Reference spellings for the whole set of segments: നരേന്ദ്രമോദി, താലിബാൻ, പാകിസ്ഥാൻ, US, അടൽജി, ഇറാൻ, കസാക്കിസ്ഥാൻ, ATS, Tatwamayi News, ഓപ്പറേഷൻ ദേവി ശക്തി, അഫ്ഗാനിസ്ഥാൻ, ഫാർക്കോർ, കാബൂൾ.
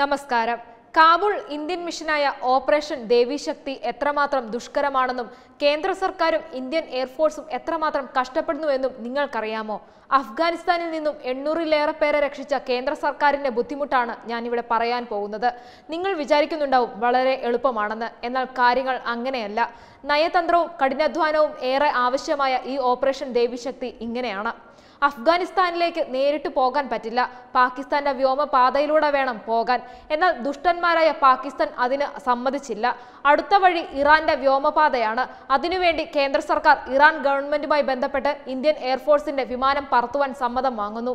നമസ്കാരം. കാബൂൾ ഇന്ത്യൻ മിഷനായ ഓപ്പറേഷൻ ദേവി ശക്തി എത്രമാത്രം ദുഷ്കരമാണെന്നും കേന്ദ്ര സർക്കാരും ഇന്ത്യൻ എയർഫോഴ്സും എത്രമാത്രം കഷ്ടപ്പെടുന്നുവെന്നും നിങ്ങൾക്കറിയാമോ? അഫ്ഗാനിസ്ഥാനിൽ നിന്നും 800-ലേറെ പേരെ രക്ഷിച്ച കേന്ദ്ര സർക്കാരിന്റെ ബുദ്ധിമുട്ടാണ് ഞാനിവിടെ പറയാൻ പോകുന്നത്. നിങ്ങൾ വിചാരിക്കുന്നുണ്ടാവും വളരെ എളുപ്പമാണെന്ന്, എന്നാൽ കാര്യങ്ങൾ അങ്ങനെയല്ല. നയതന്ത്രവും കഠിനാധ്വാനവും ഏറെ ആവശ്യമായ ഈ ഓപ്പറേഷൻ ദേവി ശക്തി ഇങ്ങനെയാണ്. അഫ്ഗാനിസ്ഥാനിലേക്ക് നേരിട്ട് പോകാൻ പറ്റില്ല, പാകിസ്ഥാന്റെ വ്യോമപാതയിലൂടെ വേണം പോകാൻ. എന്നാൽ ദുഷ്ടന്മാരായ പാകിസ്ഥാൻ അതിന് സമ്മതിച്ചില്ല. അടുത്ത വഴി ഇറാന്റെ വ്യോമപാതയാണ്. അതിനുവേണ്ടി കേന്ദ്ര സർക്കാർ ഇറാൻ ഗവൺമെന്റുമായി ബന്ധപ്പെട്ട് ഇന്ത്യൻ എയർഫോഴ്സിന്റെ വിമാനം പറത്തുവാൻ സമ്മതം വാങ്ങുന്നു.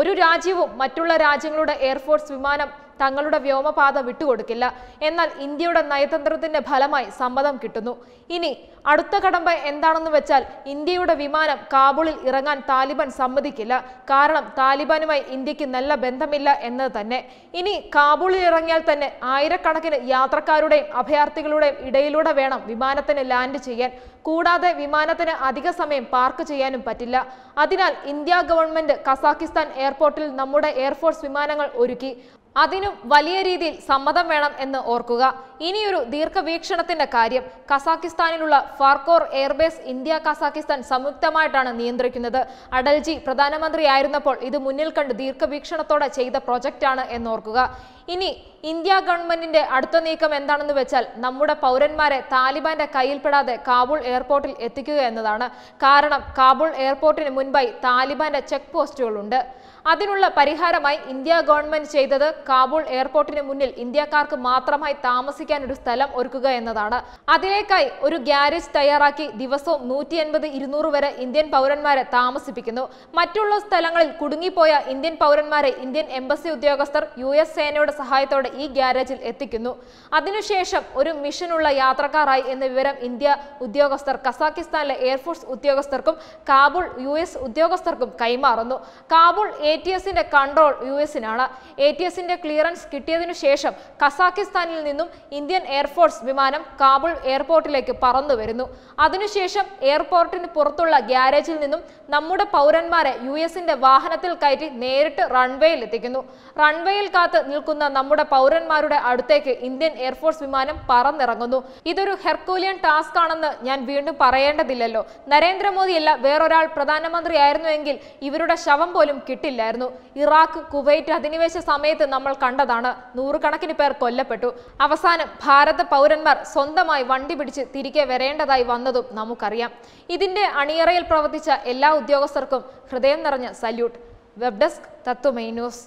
ഒരു രാജ്യവും മറ്റുള്ള രാജ്യങ്ങളുടെ എയർഫോഴ്സ് വിമാനം തങ്ങളുടെ വ്യോമപാത വിട്ടുകൊടുക്കില്ല. എന്നാൽ ഇന്ത്യയുടെ നയതന്ത്രത്തിന്റെ ഫലമായി സമ്മതം കിട്ടുന്നു. ഇനി അടുത്ത കടമ്പ എന്താണെന്ന് വെച്ചാൽ, ഇന്ത്യയുടെ വിമാനം കാബൂളിൽ ഇറങ്ങാൻ താലിബാൻ സമ്മതിക്കില്ല. കാരണം താലിബാനുമായി ഇന്ത്യക്ക് നല്ല ബന്ധമില്ല എന്നത് തന്നെ. ഇനി കാബൂളിൽ ഇറങ്ങിയാൽ തന്നെ ആയിരക്കണക്കിന് യാത്രക്കാരുടെയും അഭയാർത്ഥികളുടെയും ഇടയിലൂടെ വേണം വിമാനത്തിന് ലാൻഡ് ചെയ്യാൻ. കൂടാതെ വിമാനത്തിന് അധിക സമയം പാർക്ക് ചെയ്യാനും പറ്റില്ല. അതിനാൽ ഇന്ത്യ ഗവൺമെന്റ് കസാക്കിസ്ഥാൻ എയർപോർട്ടിൽ നമ്മുടെ എയർഫോഴ്സ് വിമാനങ്ങൾ ഒരുക്കി. അതിനും വലിയ രീതിയിൽ സമ്മതം വേണം എന്ന് ഓർക്കുക. ഇനിയൊരു ദീർഘവീക്ഷണത്തിന്റെ കാര്യം, കസാക്കിസ്ഥാനിലുള്ള ഫാർക്കോർ എയർബേസ് ഇന്ത്യ കസാക്കിസ്ഥാൻ സംയുക്തമായിട്ടാണ് നിയന്ത്രിക്കുന്നത്. അടൽജി പ്രധാനമന്ത്രിയായിരുന്നപ്പോൾ ഇത് മുന്നിൽ കണ്ട് ദീർഘവീക്ഷണത്തോടെ ചെയ്ത പ്രൊജക്റ്റാണ് എന്നോർക്കുക. ഇനി ഇന്ത്യ ഗവൺമെന്റിന്റെ അടുത്ത നീക്കം എന്താണെന്ന് വെച്ചാൽ, നമ്മുടെ പൗരന്മാരെ താലിബാന്റെ കയ്യിൽപ്പെടാതെ കാബൂൾ എയർപോർട്ടിൽ എത്തിക്കുക എന്നതാണ്. കാരണം കാബൂൾ എയർപോർട്ടിന് മുൻപായി താലിബാന്റെ ചെക്ക് പോസ്റ്റുകളുണ്ട്. അതിനുള്ള പരിഹാരമായി ഇന്ത്യ ഗവൺമെന്റ് ചെയ്തത് കാബൂൾ എയർപോർട്ടിന് മുന്നിൽ ഇന്ത്യക്കാർക്ക് മാത്രമായി താമസിക്കാൻ ഒരു സ്ഥലം ഒരുക്കുക എന്നതാണ്. അതിലേക്കായി ഒരു ഗ്യാരേജ് തയ്യാറാക്കി ദിവസവും 150-200 വരെ ഇന്ത്യൻ പൗരന്മാരെ താമസിപ്പിക്കുന്നു. മറ്റുള്ള സ്ഥലങ്ങളിൽ കുടുങ്ങിപ്പോയ ഇന്ത്യൻ പൗരന്മാരെ ഇന്ത്യൻ എംബസി ഉദ്യോഗസ്ഥർ US സേനയുടെ സഹായത്തോടെ ഈ ഗ്യാരേജിൽ എത്തിക്കുന്നു. അതിനുശേഷം ഒരു മിഷനുള്ള യാത്രക്കാരായി എന്ന വിവരം ഇന്ത്യ ഉദ്യോഗസ്ഥർ കസാക്കിസ്ഥാനിലെ എയർഫോഴ്സ് ഉദ്യോഗസ്ഥർക്കും കാബൂൾ US ഉദ്യോഗസ്ഥർക്കും കൈമാറുന്നു. കാബൂൾ ATSന്റെ കൺട്രോൾ US-നാണ്. ATSന്റെ ക്ലിയറൻസ് കിട്ടിയതിനു ശേഷം കസാക്കിസ്ഥാനിൽ നിന്നും ഇന്ത്യൻ എയർഫോഴ്സ് വിമാനം കാബൂൾ എയർപോർട്ടിലേക്ക് പറന്നു വരുന്നു. അതിനുശേഷം എയർപോർട്ടിന് പുറത്തുള്ള ഗ്യാരേജിൽ നിന്നും നമ്മുടെ പൗരന്മാരെ US-ന്റെ വാഹനത്തിൽ കയറ്റി നേരിട്ട് റൺവേയിൽ എത്തിക്കുന്നു. റൺവേയിൽ കാത്ത് നിൽക്കുന്ന നമ്മുടെ പൗരന്മാരുടെ അടുത്തേക്ക് ഇന്ത്യൻ എയർഫോഴ്സ് വിമാനം പറന്നിറങ്ങുന്നു. ഇതൊരു ഹെർക്കൂലിയൻ ടാസ്ക് ആണെന്ന് ഞാൻ വീണ്ടും പറയേണ്ടതില്ലല്ലോ. നരേന്ദ്രമോദിയല്ല വേറൊരാൾ പ്രധാനമന്ത്രിയായിരുന്നുവെങ്കിൽ ഇവരുടെ ശവം പോലും കിട്ടില്ലായിരുന്നു. ഇറാഖ്, കുവൈറ്റ് അധിനിവേശ സമയത്ത് നമ്മൾ കണ്ടതാണ്. 100 കണക്കിന് പേർ കൊല്ലപ്പെട്ടു. അവസാനം ഭാരത പൗരന്മാർ സ്വന്തമായി വണ്ടി പിടിച്ച് തിരികെ വരേണ്ടതായി വന്നതും നമുക്കറിയാം. ഇതിന്റെ അണിയറയിൽ പ്രവർത്തിച്ച എല്ലാ ഉദ്യോഗസ്ഥർക്കും ഹൃദയം നിറഞ്ഞ salute. Web desk Tatwamayi news.